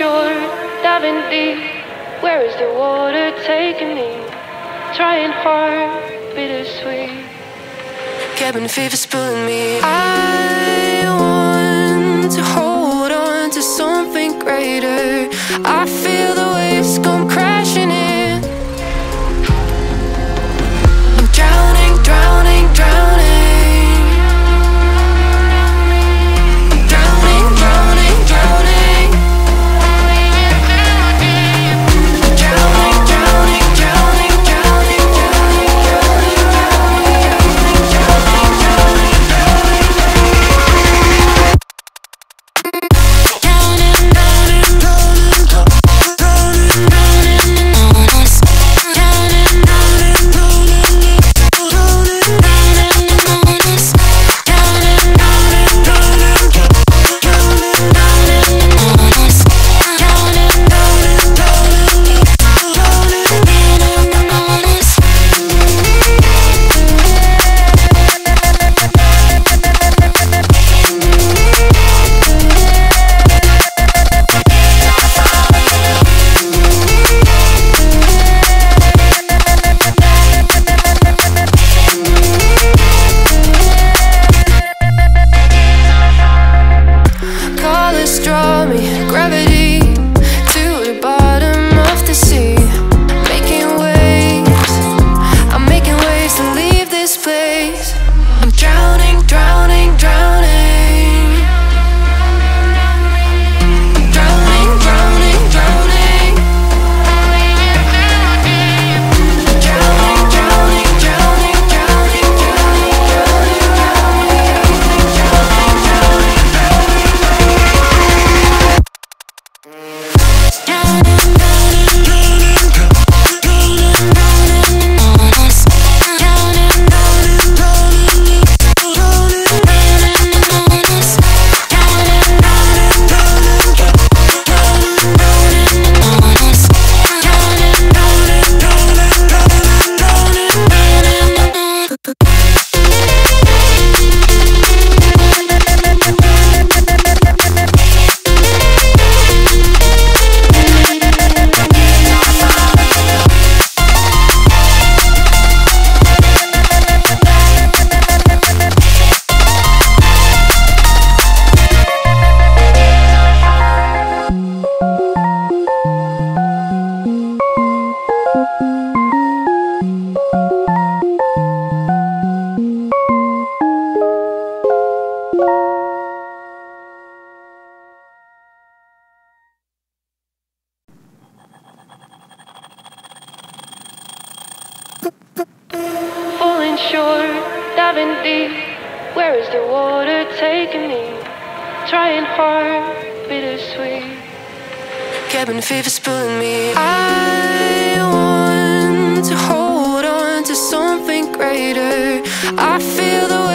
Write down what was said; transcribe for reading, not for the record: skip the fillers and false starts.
shore, diving deep. Where is the water taking me? Trying hard, bittersweet. Cabin fever's pulling me. I want to hold on to something greater. I feel the waves come crashing in. I'm drowning, drowning, drowning. I feel the